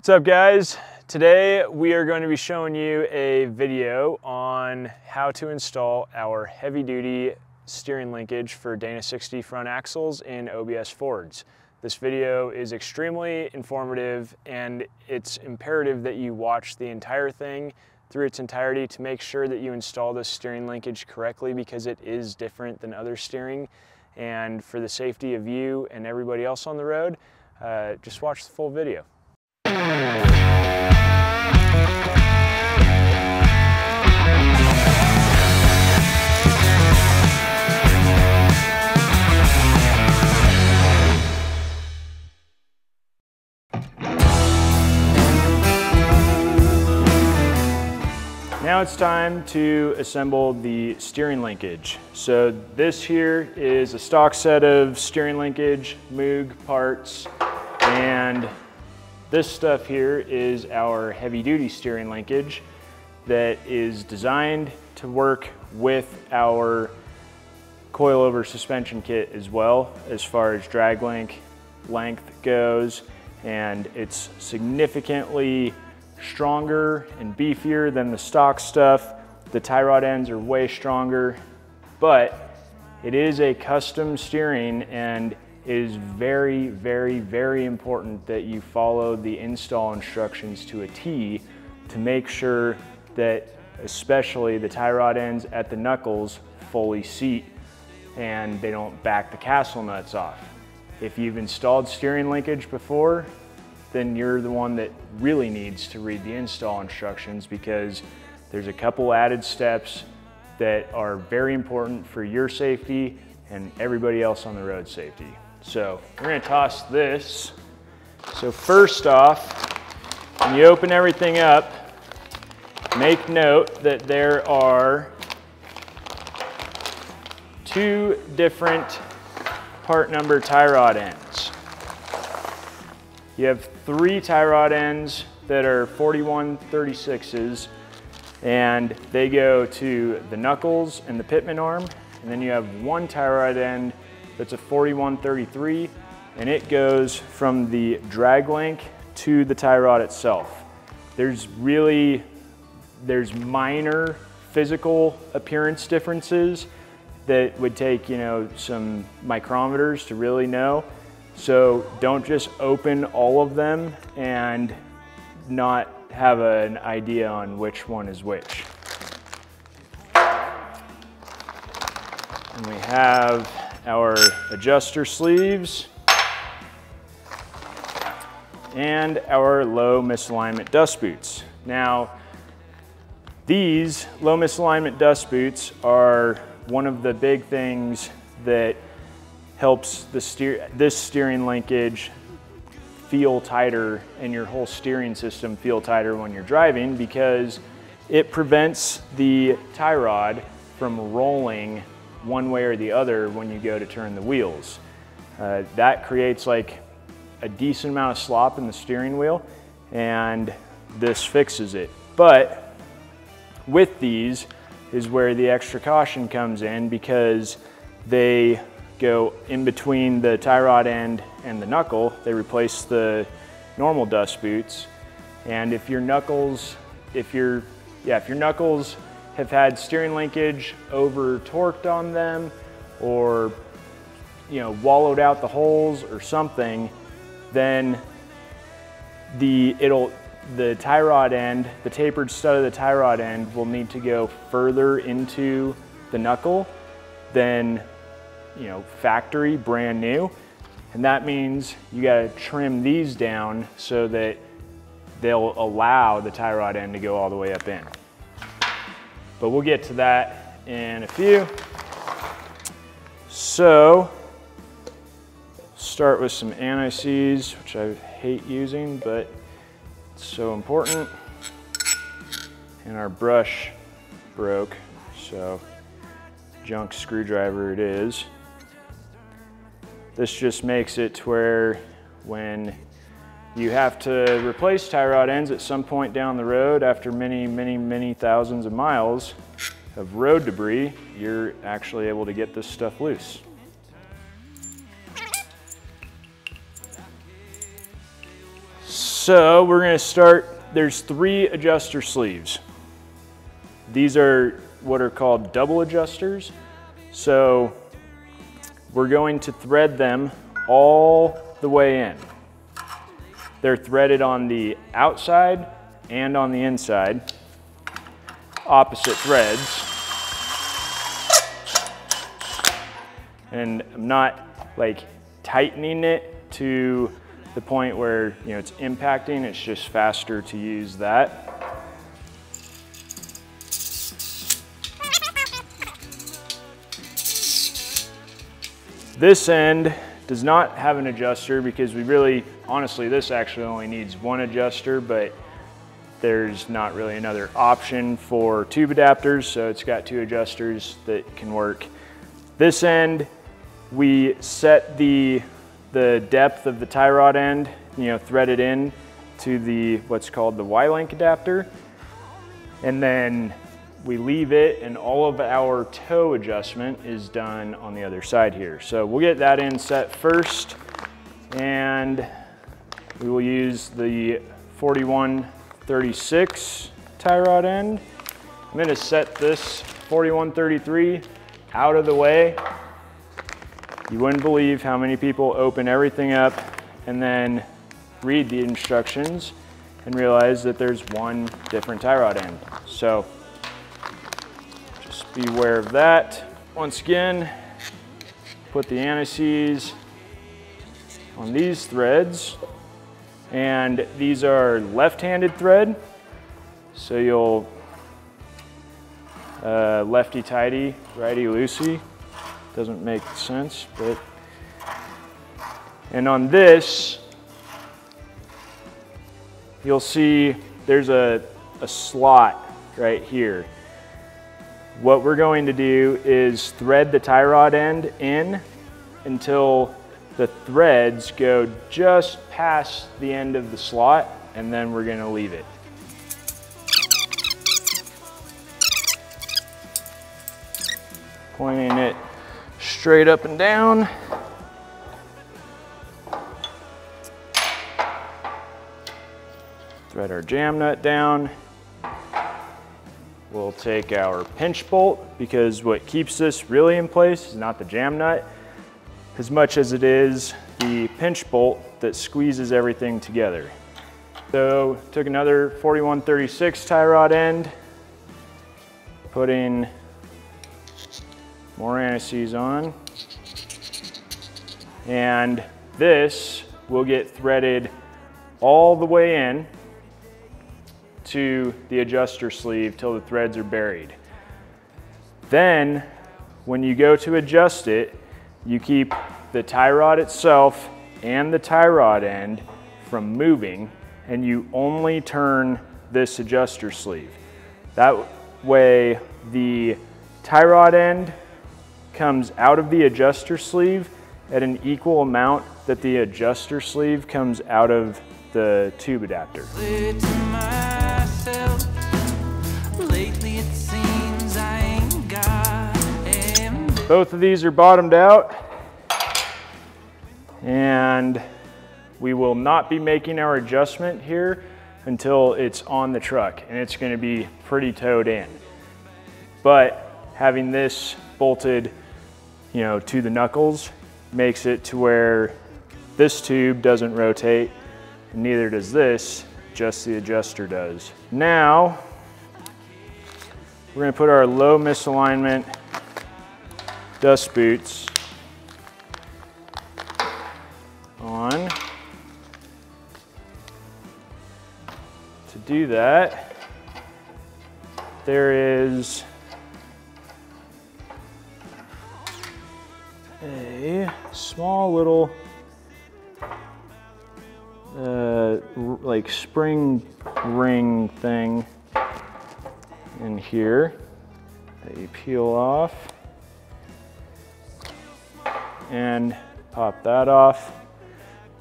What's up, guys? Today we are going to be showing you a video on how to install our heavy-duty steering linkage for Dana 60 front axles in OBS Fords. This video is extremely informative, and it's imperative that you watch the entire thing through its entirety to make sure that you install this steering linkage correctly, because it is different than other steering. And for the safety of you and everybody else on the road, just watch the full video. Now it's time to assemble the steering linkage. So this here is a stock set of steering linkage, Moog parts, and this stuff here is our heavy-duty steering linkage that is designed to work with our coilover suspension kit as well, as far as drag length goes, and it's significantly stronger and beefier than the stock stuff. The tie rod ends are way stronger, but it is a custom steering, and it is very, very, very important that you follow the install instructions to a T to make sure that especially the tie rod ends at the knuckles fully seat and they don't back the castle nuts off. If you've installed steering linkage before, then you're the one that really needs to read the install instructions, because there's a couple added steps that are very important for your safety and everybody else on the road safety. So we're gonna toss this. So first off, when you open everything up, make note that there are two different part number tie rod ends. You have three tie rod ends that are 41/36s, and they go to the knuckles and the pitman arm. And then you have one tie rod end that's a 41/33, and it goes from the drag link to the tie rod itself. There's minor physical appearance differences that would take, you know, some micrometers to really know. So don't just open all of them and not have an idea on which one is which. And we have our adjuster sleeves and our low misalignment dust boots. Now, these low misalignment dust boots are one of the big things that helps this steering linkage feel tighter, and your whole steering system feel tighter when you're driving, because it prevents the tie rod from rolling one way or the other when you go to turn the wheels. That creates like a decent amount of slop in the steering wheel, and this fixes it. But with these is where the extra caution comes in, because they go in between the tie rod end and the knuckle. They replace the normal dust boots. And if your knuckles have had steering linkage over torqued on them, or, you know, wallowed out the holes or something, then the tie rod end, the tapered stud of the tie rod end, will need to go further into the knuckle than, you know, factory, brand new. And that means you gotta trim these down so that they'll allow the tie rod end to go all the way up in. But we'll get to that in a few. So, start with some anti-seize, which I hate using, but it's so important. And our brush broke, so junk screwdriver it is. This just makes it to where when you have to replace tie rod ends at some point down the road after many, many, many thousands of miles of road debris, you're actually able to get this stuff loose. So we're going to start, there's 3 adjuster sleeves. These are what are called double adjusters. So we're going to thread them all the way in. They're threaded on the outside and on the inside, opposite threads. And I'm not like tightening it to the point where, you know, it's impacting. It's just faster to use that. This end does not have an adjuster because we really, honestly, this actually only needs 1 adjuster, but there's not really another option for tube adapters, so it's got 2 adjusters that can work. This end, we set the depth of the tie rod end, you know, thread it in to the, what's called the Y-link adapter. And then we leave it, and all of our toe adjustment is done on the other side here. So we'll get that in set first, and we will use the 4136 tie rod end. I'm gonna set this 4133 out of the way. You wouldn't believe how many people open everything up and then read the instructions and realize that there's 1 different tie rod end. So just beware of that. Once again, put the antices on these threads, and these are left-handed thread. So you'll lefty-tighty, righty-loosey. Doesn't make sense, but. And on this, you'll see there's a slot right here. What we're going to do is thread the tie rod end in until the threads go just past the end of the slot, and then we're going to leave it. Pointing it straight up and down. Thread our jam nut down. We'll take our pinch bolt, because what keeps this really in place is not the jam nut as much as it is the pinch bolt that squeezes everything together. So took another 4136 tie rod end, put in more antices on, and this will get threaded all the way in to the adjuster sleeve till the threads are buried. Then when you go to adjust it, you keep the tie rod itself and the tie rod end from moving, and you only turn this adjuster sleeve. That way the tie rod end comes out of the adjuster sleeve at an equal amount that the adjuster sleeve comes out of the tube adapter. Both of these are bottomed out, and we will not be making our adjustment here until it's on the truck, and it's going to be pretty towed in. But having this bolted, you know, to the knuckles makes it to where this tube doesn't rotate, and neither does this, just the adjuster does. Now, we're gonna put our low misalignment dust boots on. To do that, there is a small little like spring ring thing in here that you peel off and pop that off,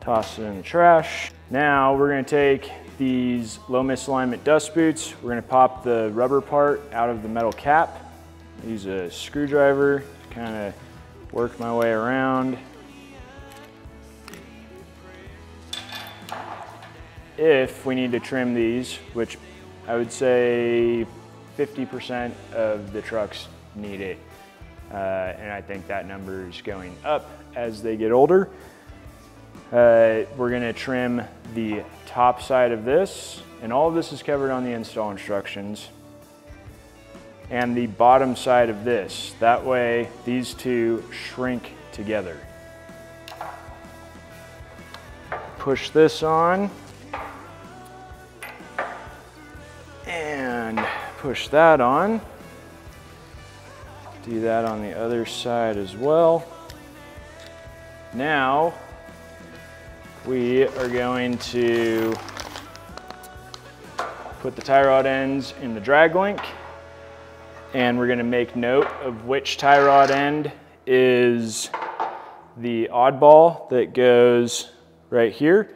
toss it in the trash. Now we're going to take these low misalignment dust boots, we're going to pop the rubber part out of the metal cap, use a screwdriver to kind of work my way around. if we need to trim these, which I would say 50% of the trucks need it. And I think that number is going up as they get older. We're gonna trim the top side of this, and all of this is covered on the install instructions, and the bottom side of this. That way, these two shrink together. Push this on, and push that on. Do that on the other side as well. Now, we are going to put the tie rod ends in the drag link, and we're going to make note of which tie rod end is the oddball that goes right here,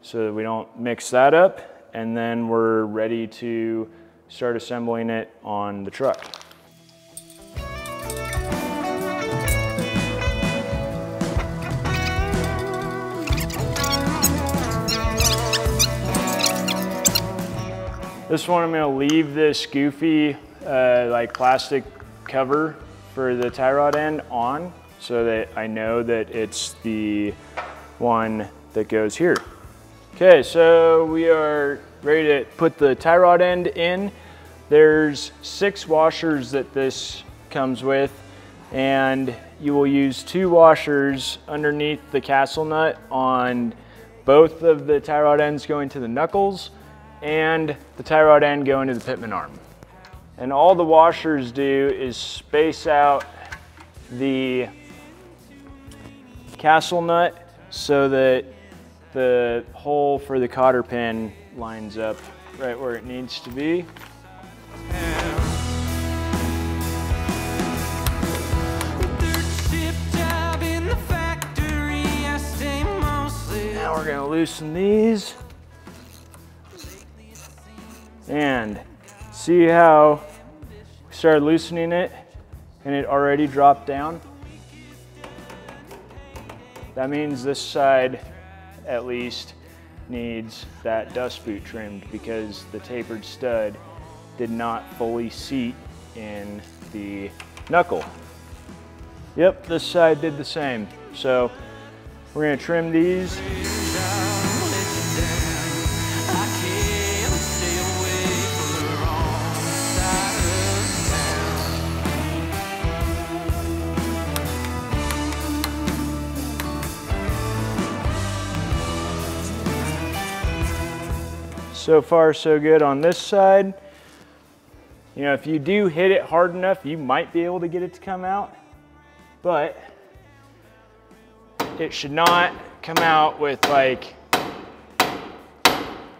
so that we don't mix that up, and then we're ready to start assembling it on the truck. This one, I'm gonna leave this goofy like plastic cover for the tie rod end on, so that I know that it's the one that goes here. Okay, so we are ready to put the tie rod end in. There's 6 washers that this comes with, and you will use 2 washers underneath the castle nut on both of the tie rod ends going to the knuckles, and the tie rod end going to the pitman arm. And all the washers do is space out the castle nut so that the hole for the cotter pin lines up right where it needs to be. Now we're gonna loosen these. And see how we started loosening it and it already dropped down? That means this side at least needs that dust boot trimmed, because the tapered stud did not fully seat in the knuckle. Yep, this side did the same. So we're gonna trim these. So far, so good on this side. You know, if you do hit it hard enough, you might be able to get it to come out, but it should not come out with like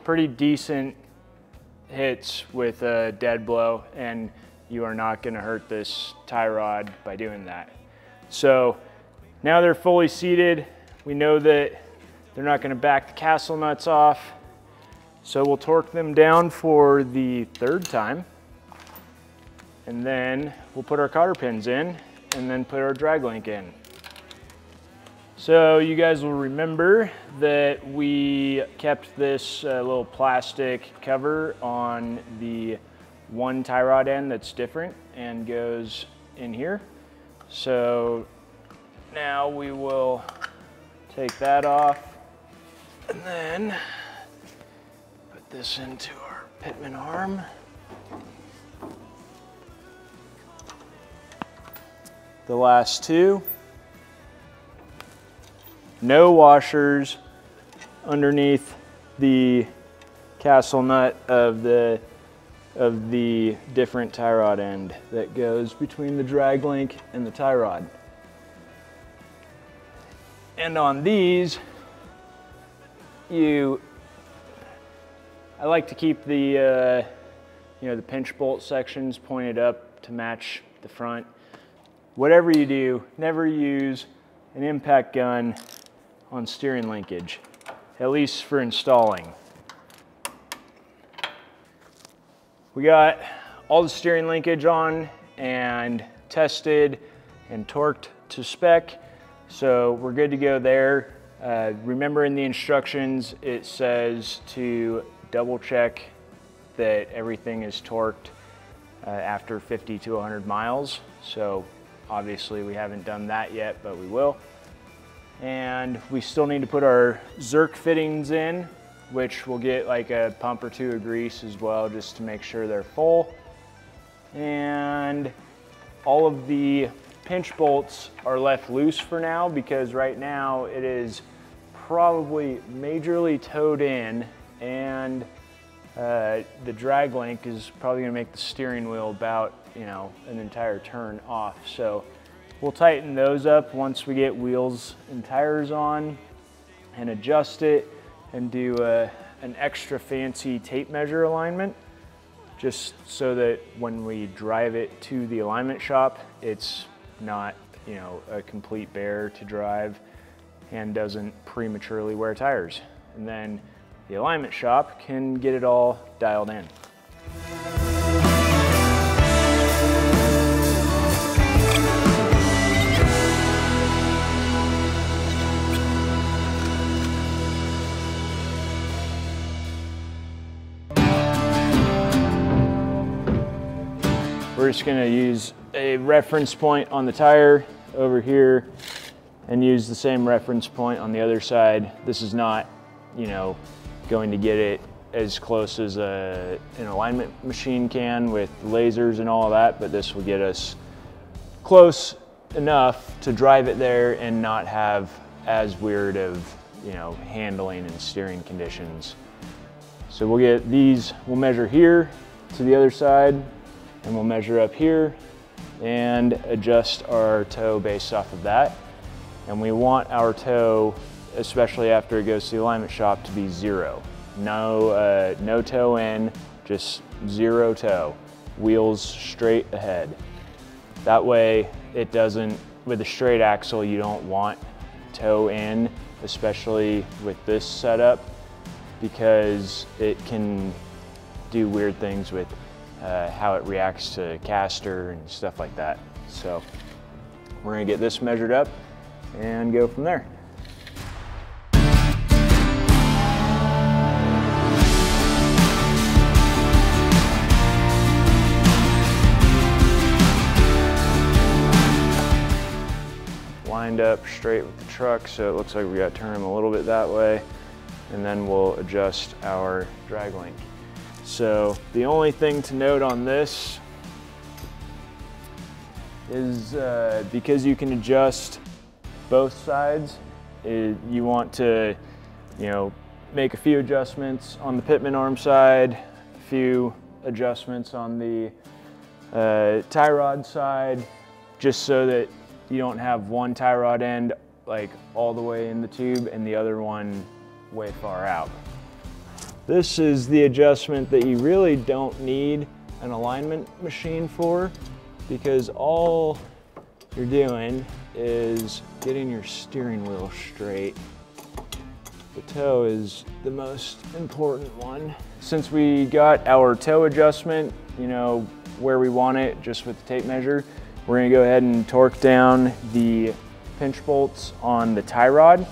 pretty decent hits with a dead blow, and you are not gonna hurt this tie rod by doing that. So now they're fully seated. We know that they're not gonna back the castle nuts off. So we'll torque them down for the 3rd time, and then we'll put our cotter pins in, and then put our drag link in. So you guys will remember that we kept this little plastic cover on the one tie rod end that's different and goes in here. So now we will take that off, and then this into our pitman arm. The last 2. No washers underneath the castle nut of the different tie rod end that goes between the drag link and the tie rod. And on these, I like to keep the the pinch bolt sections pointed up to match the front. Whatever you do, never use an impact gun on steering linkage, at least for installing. We got all the steering linkage on and tested and torqued to spec, so we're good to go there. Remember in the instructions, it says to double check that everything is torqued after 50 to 100 miles. So obviously we haven't done that yet, but we will. And we still need to put our Zerk fittings in, which we'll get like a pump or two of grease as well, just to make sure they're full. And all of the pinch bolts are left loose for now, because right now it is probably majorly towed in, and the drag link is probably gonna make the steering wheel about, you know, an entire turn off. So we'll tighten those up once we get wheels and tires on and adjust it and do an extra fancy tape measure alignment, just so that when we drive it to the alignment shop, it's not, you know, a complete bear to drive and doesn't prematurely wear tires. And then the alignment shop can get it all dialed in. We're just gonna use a reference point on the tire over here and use the same reference point on the other side. This is not, you know, going to get it as close as an alignment machine can with lasers and all that, but this will get us close enough to drive it there and not have as weird of, you know, handling and steering conditions. So we'll get these, we'll measure here to the other side, and we'll measure up here and adjust our toe based off of that. And we want our toe, especially after it goes to the alignment shop, to be zero. No toe in, just zero toe. Wheels straight ahead. That way it doesn't, with a straight axle, you don't want toe in, especially with this setup, because it can do weird things with how it reacts to caster and stuff like that. So we're gonna get this measured up and go from there. Lined up straight with the truck, so it looks like we gotta turn them a little bit that way, and then we'll adjust our drag link. So the only thing to note on this is because you can adjust both sides, you want to, you know, make a few adjustments on the pitman arm side, a few adjustments on the tie rod side, just so that you don't have one tie rod end like all the way in the tube and the other one way far out. This is the adjustment that you really don't need an alignment machine for, because all you're doing is getting your steering wheel straight. The toe is the most important one. Since we got our toe adjustment, you know, where we want it just with the tape measure, we're gonna go ahead and torque down the pinch bolts on the tie rod.